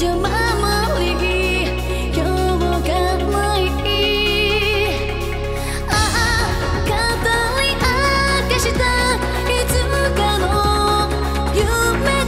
You